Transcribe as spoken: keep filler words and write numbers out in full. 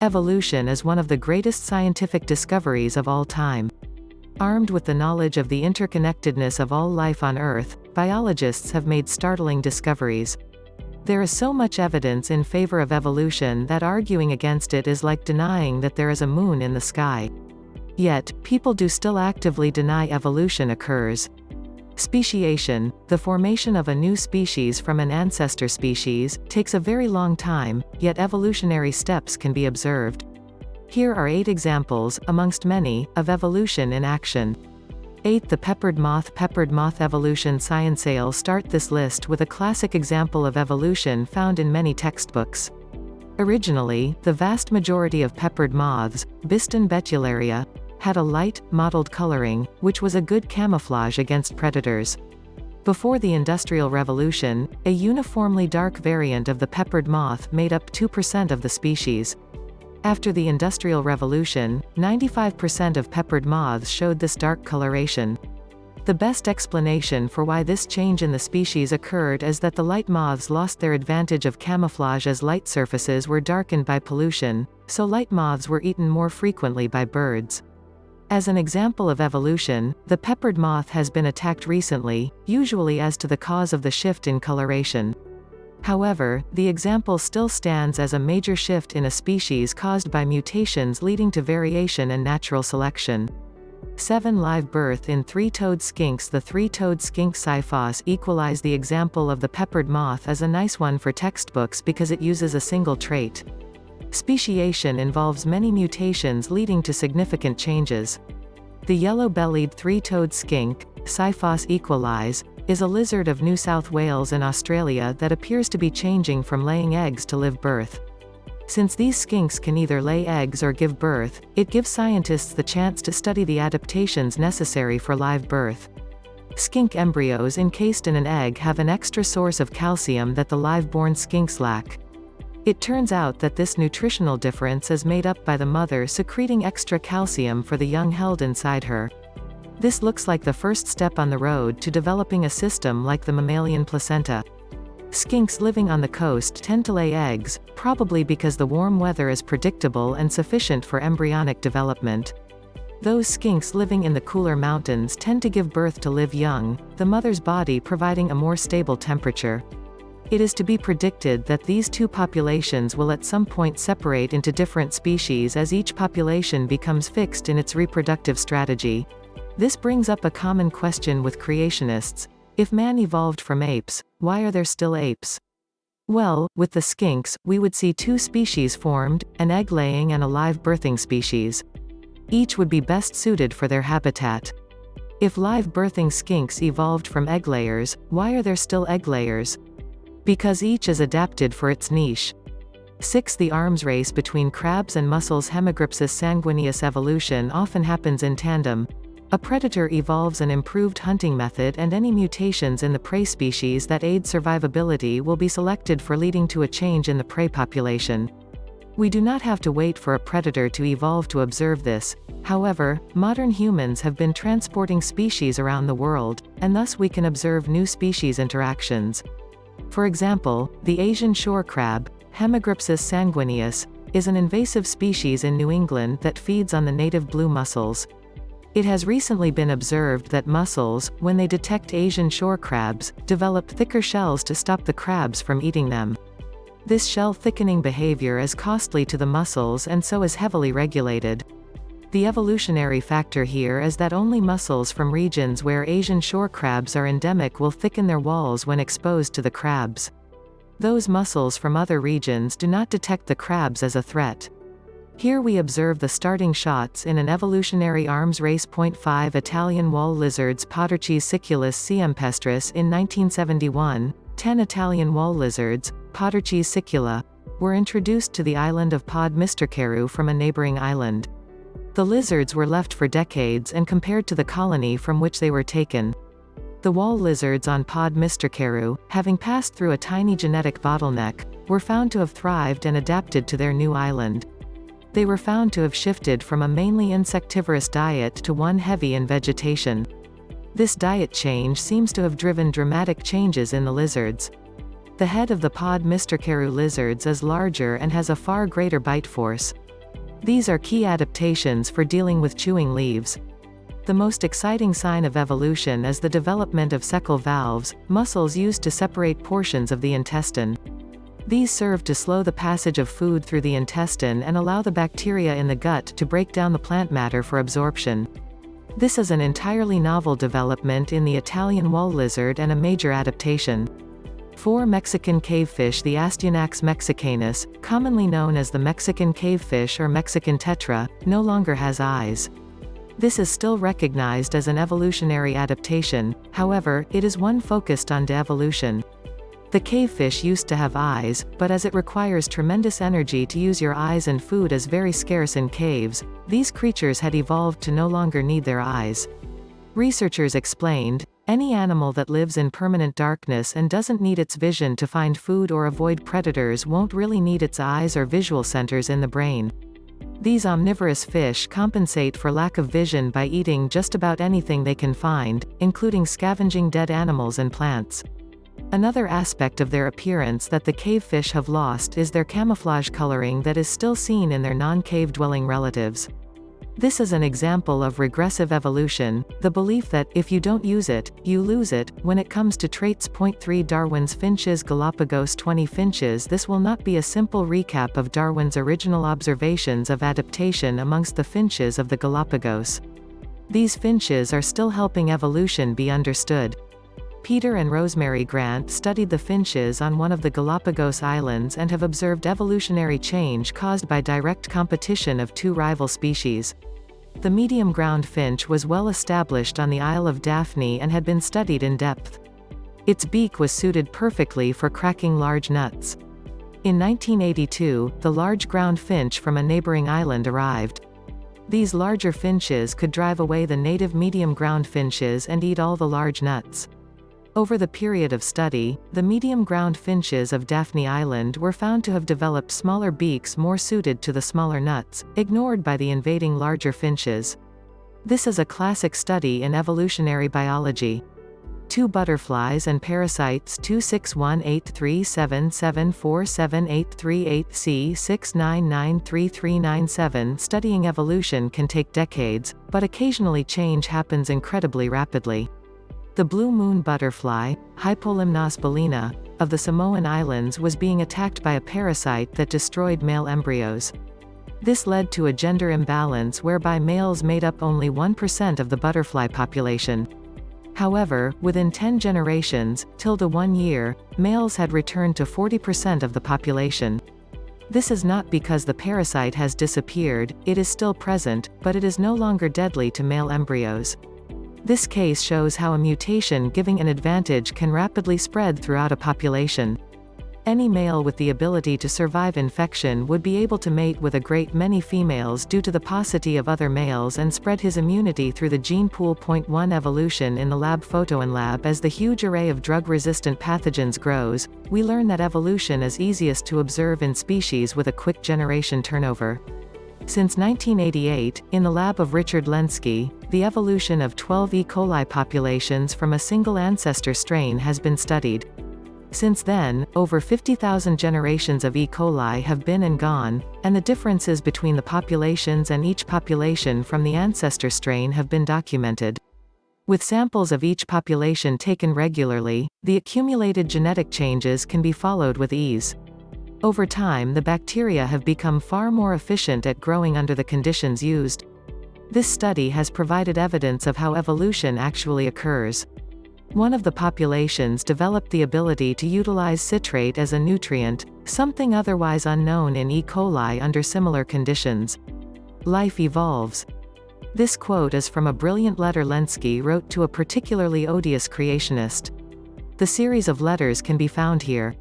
Evolution is one of the greatest scientific discoveries of all time. Armed with the knowledge of the interconnectedness of all life on Earth, biologists have made startling discoveries. There is so much evidence in favor of evolution that arguing against it is like denying that there is a moon in the sky. Yet, people do still actively deny evolution occurs. Speciation, the formation of a new species from an ancestor species, takes a very long time, yet evolutionary steps can be observed. Here are eight examples, amongst many, of evolution in action. eight. The peppered moth. Peppered moth evolution scienceale start this list with a classic example of evolution found in many textbooks. Originally, the vast majority of peppered moths, Biston betularia, had a light, mottled coloring, which was a good camouflage against predators. Before the Industrial Revolution, a uniformly dark variant of the peppered moth made up two percent of the species. After the Industrial Revolution, ninety-five percent of peppered moths showed this dark coloration. The best explanation for why this change in the species occurred is that the light moths lost their advantage of camouflage as light surfaces were darkened by pollution, so light moths were eaten more frequently by birds. As an example of evolution, the peppered moth has been attacked recently, usually as to the cause of the shift in coloration. However, the example still stands as a major shift in a species caused by mutations leading to variation and natural selection. seven. Live birth in three-toed skinks. The three-toed skink Saiphos equalis. The example of the peppered moth is a nice one for textbooks because it uses a single trait. Speciation involves many mutations leading to significant changes. The yellow-bellied three-toed skink, Saiphos equalis, is a lizard of New South Wales and Australia that appears to be changing from laying eggs to live birth. Since these skinks can either lay eggs or give birth, it gives scientists the chance to study the adaptations necessary for live birth. Skink embryos encased in an egg have an extra source of calcium that the live-born skinks lack. It turns out that this nutritional difference is made up by the mother secreting extra calcium for the young held inside her. This looks like the first step on the road to developing a system like the mammalian placenta. Skinks living on the coast tend to lay eggs, probably because the warm weather is predictable and sufficient for embryonic development. Those skinks living in the cooler mountains tend to give birth to live young, the mother's body providing a more stable temperature. It is to be predicted that these two populations will at some point separate into different species as each population becomes fixed in its reproductive strategy. This brings up a common question with creationists: if man evolved from apes, why are there still apes? Well, with the skinks, we would see two species formed, an egg-laying and a live-birthing species. Each would be best suited for their habitat. If live-birthing skinks evolved from egg-layers, why are there still egg-layers? Because each is adapted for its niche. six. The arms race between crabs and mussels. Hemigrapsus sanguineus evolution often happens in tandem. A predator evolves an improved hunting method, and any mutations in the prey species that aid survivability will be selected for, leading to a change in the prey population. We do not have to wait for a predator to evolve to observe this. However, modern humans have been transporting species around the world, and thus we can observe new species interactions. For example, the Asian shore crab, Hemigrapsus sanguineus, is an invasive species in New England that feeds on the native blue mussels. It has recently been observed that mussels, when they detect Asian shore crabs, develop thicker shells to stop the crabs from eating them. This shell-thickening behavior is costly to the mussels and so is heavily regulated. The evolutionary factor here is that only mussels from regions where Asian shore crabs are endemic will thicken their walls when exposed to the crabs. Those mussels from other regions do not detect the crabs as a threat. Here we observe the starting shots in an evolutionary arms race. five. Italian wall lizards. Podarcis sicula campestris. In nineteen seventy-one, ten Italian wall lizards, Podarcis sicula, were introduced to the island of Pod Mrčaru from a neighboring island. The lizards were left for decades and compared to the colony from which they were taken. The wall lizards on Pod Mrčaru, having passed through a tiny genetic bottleneck, were found to have thrived and adapted to their new island. They were found to have shifted from a mainly insectivorous diet to one heavy in vegetation. This diet change seems to have driven dramatic changes in the lizards. The head of the Pod Mrčaru lizards is larger and has a far greater bite force. These are key adaptations for dealing with chewing leaves. The most exciting sign of evolution is the development of cecal valves, muscles used to separate portions of the intestine. These serve to slow the passage of food through the intestine and allow the bacteria in the gut to break down the plant matter for absorption. This is an entirely novel development in the Italian wall lizard and a major adaptation. Four Mexican cavefish. The Astyanax mexicanus, commonly known as the Mexican cavefish or Mexican tetra, no longer has eyes. This is still recognized as an evolutionary adaptation, however, it is one focused on de-evolution. The cavefish used to have eyes, but as it requires tremendous energy to use your eyes and food is very scarce in caves, these creatures had evolved to no longer need their eyes. Researchers explained, any animal that lives in permanent darkness and doesn't need its vision to find food or avoid predators won't really need its eyes or visual centers in the brain. These omnivorous fish compensate for lack of vision by eating just about anything they can find, including scavenging dead animals and plants. Another aspect of their appearance that the cavefish have lost is their camouflage coloring that is still seen in their non-cave dwelling relatives. This is an example of regressive evolution, the belief that, if you don't use it, you lose it. When it comes to traits. three Darwin's finches. Galapagos twenty finches. This will not be a simple recap of Darwin's original observations of adaptation amongst the finches of the Galapagos. These finches are still helping evolution be understood. Peter and Rosemary Grant studied the finches on one of the Galapagos Islands and have observed evolutionary change caused by direct competition of two rival species. The medium ground finch was well established on the Isle of Daphne and had been studied in depth. Its beak was suited perfectly for cracking large nuts. In nineteen eighty-two, the large ground finch from a neighboring island arrived. These larger finches could drive away the native medium ground finches and eat all the large nuts. Over the period of study, the medium ground finches of Daphne Island were found to have developed smaller beaks more suited to the smaller nuts, ignored by the invading larger finches. This is a classic study in evolutionary biology. Two Butterflies and Parasites. Two six one eight three seven seven four seven eight three eight C six nine nine three three nine seven. Studying evolution can take decades, but occasionally change happens incredibly rapidly. The blue moon butterfly, Hypolimnas bolina, of the Samoan Islands was being attacked by a parasite that destroyed male embryos. This led to a gender imbalance whereby males made up only one percent of the butterfly population. However, within ten generations, tilde one year, males had returned to forty percent of the population. This is not because the parasite has disappeared, it is still present, but it is no longer deadly to male embryos. This case shows how a mutation giving an advantage can rapidly spread throughout a population. Any male with the ability to survive infection would be able to mate with a great many females due to the paucity of other males and spread his immunity through the gene pool. one Evolution in the lab. Photo in lab. As the huge array of drug-resistant pathogens grows, we learn that evolution is easiest to observe in species with a quick generation turnover. Since nineteen eighty-eight, in the lab of Richard Lenski, the evolution of twelve E. coli populations from a single ancestor strain has been studied. Since then, over fifty thousand generations of E. coli have been and gone, and the differences between the populations and each population from the ancestor strain have been documented. With samples of each population taken regularly, the accumulated genetic changes can be followed with ease. Over time, the bacteria have become far more efficient at growing under the conditions used. This study has provided evidence of how evolution actually occurs. One of the populations developed the ability to utilize citrate as a nutrient, something otherwise unknown in E. coli under similar conditions. Life evolves. This quote is from a brilliant letter Lenski wrote to a particularly odious creationist. The series of letters can be found here.